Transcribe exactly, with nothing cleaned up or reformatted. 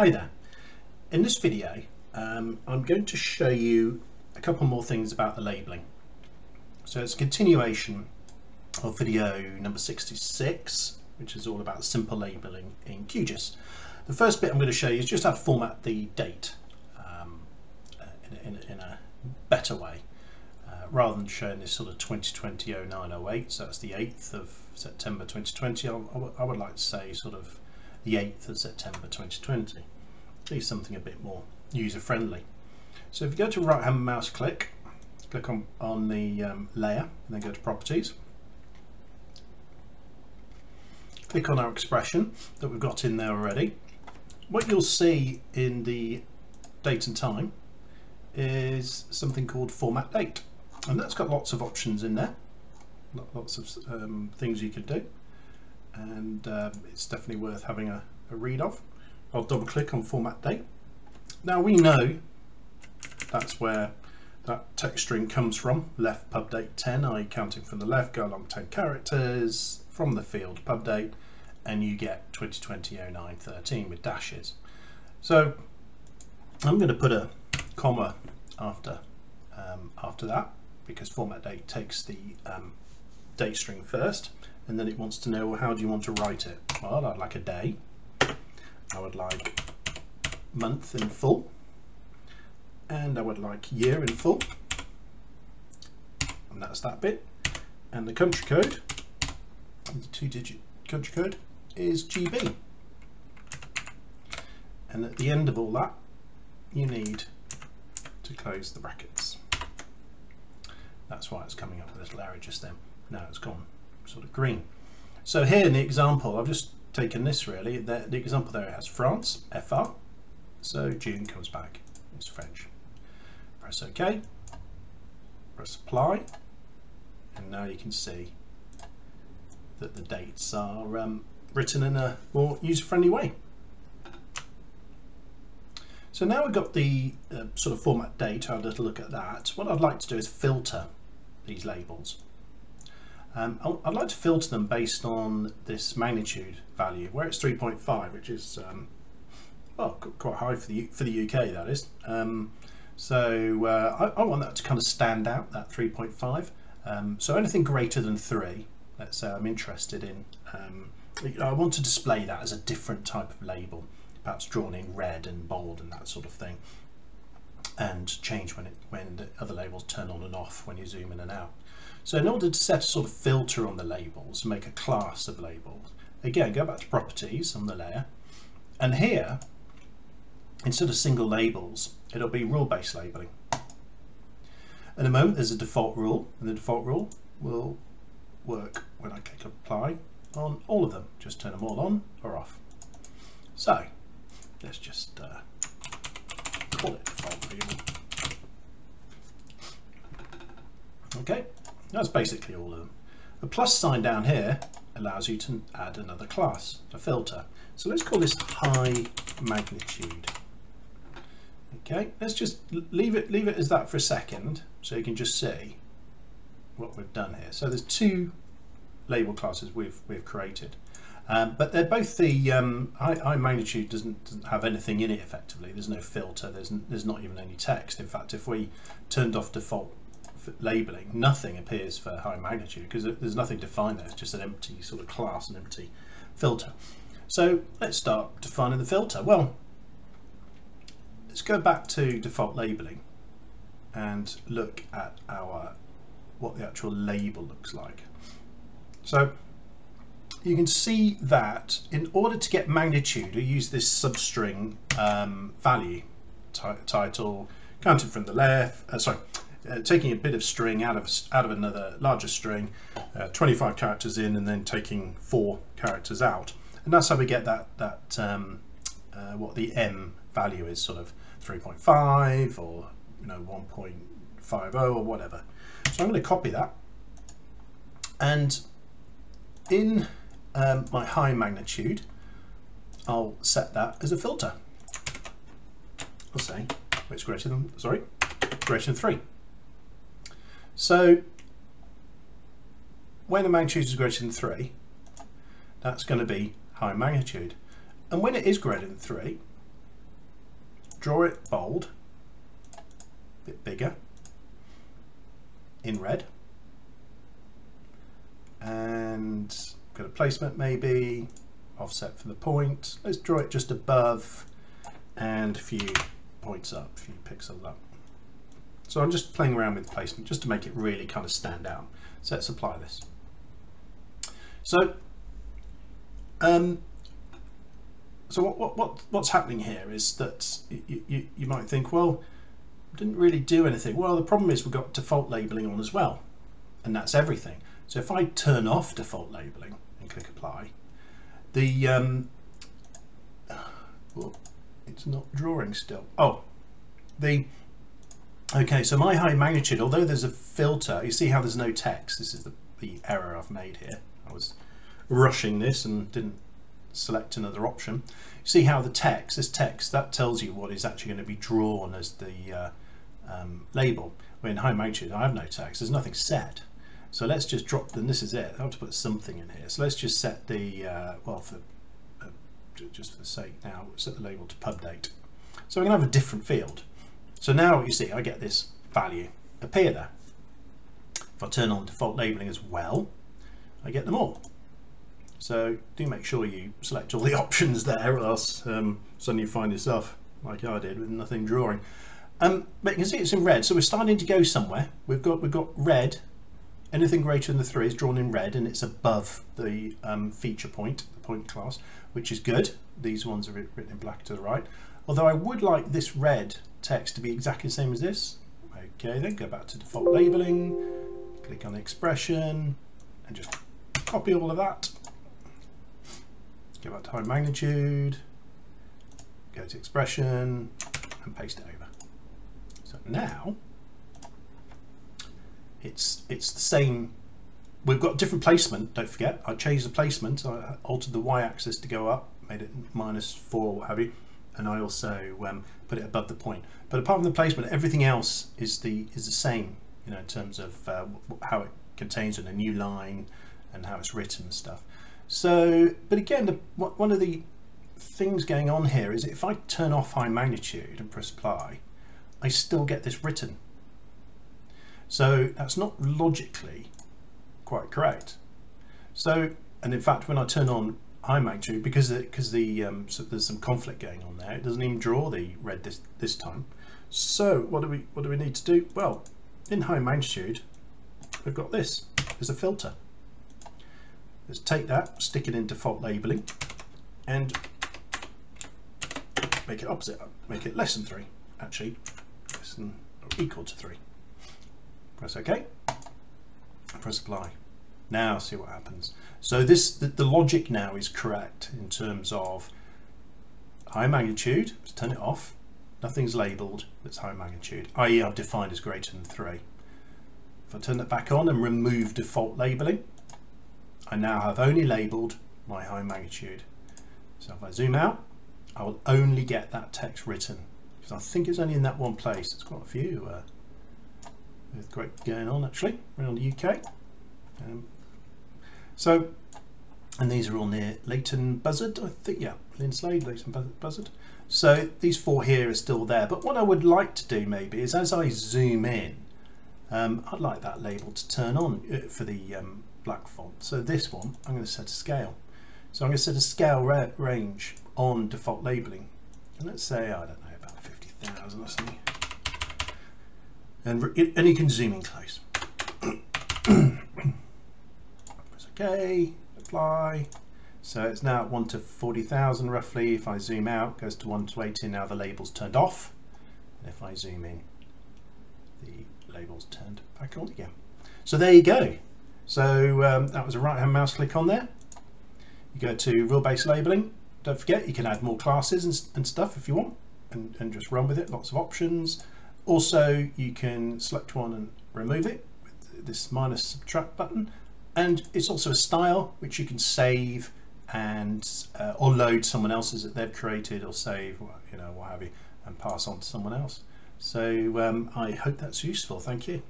Hi there. In this video, um, I'm going to show you a couple more things about the labelling. So it's a continuation of video number sixty-six, which is all about simple labelling in Q G I S. The first bit I'm going to show you is just how to format the date um, in, in, in a better way, uh, rather than showing this sort of twenty twenty oh nine oh eight. So that's the eighth of September twenty twenty. I, I would like to say sort of the eighth of September twenty twenty. Do something a bit more user friendly. So if you go to right hand mouse click, click on, on the um, layer and then go to properties. Click on our expression that we've got in there already. What you'll see in the date and time is something called format date. And that's got lots of options in there, lots of um, things you could do. And um, it's definitely worth having a, a read of. I'll double click on format date. Now we know that's where that text string comes from, left pub date ten, i.e. counting from the left, go along ten characters from the field pub date, and you get twenty twenty oh nine thirteen with dashes. So I'm going to put a comma after um, after that, because format date takes the um, date string first, and then it wants to know, well, how do you want to write it? Well, I'd like a day, I would like month in full, and I would like year in full, and that's that bit. And the country code, the two digit country code, is G B. And at the end of all that, you need to close the brackets. That's why it's coming up with a little error just then. Now it's gone sort of green. So here in the example, I've just taken this really, the, the example there, it has France, F R, so June comes back, it's French. Press OK, press apply, and now you can see that the dates are um, written in a more user-friendly way. So now we've got the uh, sort of format date, I'll have a little look at that. What I'd like to do is filter these labels. Um, I'd like to filter them based on this magnitude value, where it's three point five, which is um, well, quite high for the for the U K, that is. Um, so uh, I, I want that to kind of stand out, that three point five. Um, so anything greater than three, let's say I'm interested in. Um, I want to display that as a different type of label, perhaps drawn in red and bold and that sort of thing, and change when it when the other labels turn on and off when you zoom in and out. So in order to set a sort of filter on the labels, make a class of labels, again, go back to properties on the layer, and here, instead of single labels, it'll be rule-based labeling. At the moment, there's a default rule, and the default rule will work when I click apply on all of them. Just turn them all on or off. So let's just uh, call it default rule. Okay. That's basically all of them. The plus sign down here allows you to add another class, a filter. So let's call this high magnitude. Okay, let's just leave it leave it as that for a second, so you can just see what we've done here. So there's two label classes we've we've created, um, but they're both the um, high, high magnitude doesn't, doesn't have anything in it effectively. There's no filter. There's there's not even any text. In fact, if we turned off default labeling, nothing appears for high magnitude because there's nothing defined there. It's just an empty sort of class, an empty filter. So let's start defining the filter. Well, let's go back to default labeling and look at our what the actual label looks like. So you can see that in order to get magnitude, we use this substring um, value title counted from the left. Uh, sorry. Uh, taking a bit of string out of out of another larger string, uh, twenty-five characters in, and then taking four characters out, and that's how we get that that um, uh, what the M value is, sort of three point five or you know one point five oh or whatever. So I'm going to copy that, and in um, my high magnitude, I'll set that as a filter. I'll say it's greater than sorry, greater than three. So when the magnitude is greater than three, that's going to be high magnitude. And when it is greater than three, draw it bold, a bit bigger, in red, and got a placement maybe, offset for the point. Let's draw it just above and a few points up, a few pixels up. So I'm just playing around with the placement just to make it really kind of stand out. So let's apply this. So, um, so what, what, what, what's happening here is that you, you, you might think, well, didn't really do anything. Well, the problem is we've got default labeling on as well, and that's everything. So if I turn off default labeling and click apply, the um, well, it's not drawing still. Oh, the okay. So my high magnitude, although there's a filter, you see how there's no text. This is the, the error I've made here. I was rushing this and didn't select another option. See how the text, this text, that tells you what is actually going to be drawn as the uh, um, label. When high magnitude, I have no text. There's nothing set. So let's just drop, then this is it. I have to put something in here. So let's just set the, uh, well, for uh, just for the sake now, set the label to pub date. So we're going to have a different field. So now you see, I get this value appear there. If I turn on default labeling as well, I get them all. So do make sure you select all the options there, or else um, suddenly you find yourself like I did with nothing drawing. Um, but you can see it's in red, so we're starting to go somewhere. We've got we've got red. Anything greater than the three is drawn in red, and it's above the um, feature point, the point class, which is good. These ones are written in black to the right. Although I would like this red text to be exactly the same as this. Okay, then go back to default labeling, click on the expression, and just copy all of that. Go back to high magnitude, go to expression, and paste it over. So now it's it's the same. We've got different placement. Don't forget, I changed the placement. I altered the y-axis to go up, made it minus four, what have you, and I also um, put it above the point. But apart from the placement, everything else is the is the same. You know, in terms of uh, how it contains in a new line and how it's written and stuff. So, but again, the, one of the things going on here is if I turn off high magnitude and press apply, I still get this written. So that's not logically quite correct. So, and in fact, when I turn on high magnitude, because because the um, so there's some conflict going on there, it doesn't even draw the red this this time. So what do we what do we need to do? Well, in high magnitude, we've got this as a filter. Let's take that, stick it in default labeling, and make it opposite, make it less than three, actually less than or equal to three. Press OK, press apply. Now see what happens. So this the, the logic now is correct in terms of high magnitude. Let's turn it off. Nothing's labeled that's high magnitude, that is I've defined as greater than three. If I turn that back on and remove default labeling, I now have only labelled my high magnitude. So if I zoom out, I will only get that text written, because I think it's only in that one place. It's quite a few uh, earthquakes going on actually around the U K. Um, so, and these are all near Leighton Buzzard, I think, yeah, Linslade, Leighton Buzzard. So these four here are still there. But what I would like to do maybe is as I zoom in, um, I'd like that label to turn on for the um, black font. So this one I'm going to set a scale. So I'm going to set a scale ra range on default labeling, and let's say I don't know about fifty thousand or something, and and you can zoom in close. Press OK, apply. So it's now at one to forty thousand roughly. If I zoom out, it goes to one to eighty. Now the label's turned off, and if I zoom in, the label's turned back on again. So there you go. So um, that was a right hand mouse click on there. You go to rule-based labeling. Don't forget, you can add more classes and, and stuff if you want, and, and just run with it, lots of options. Also, you can select one and remove it with this minus subtract button. And it's also a style which you can save and uh, or load someone else's that they've created or save, or, you know, what have you, and pass on to someone else. So um, I hope that's useful. Thank you.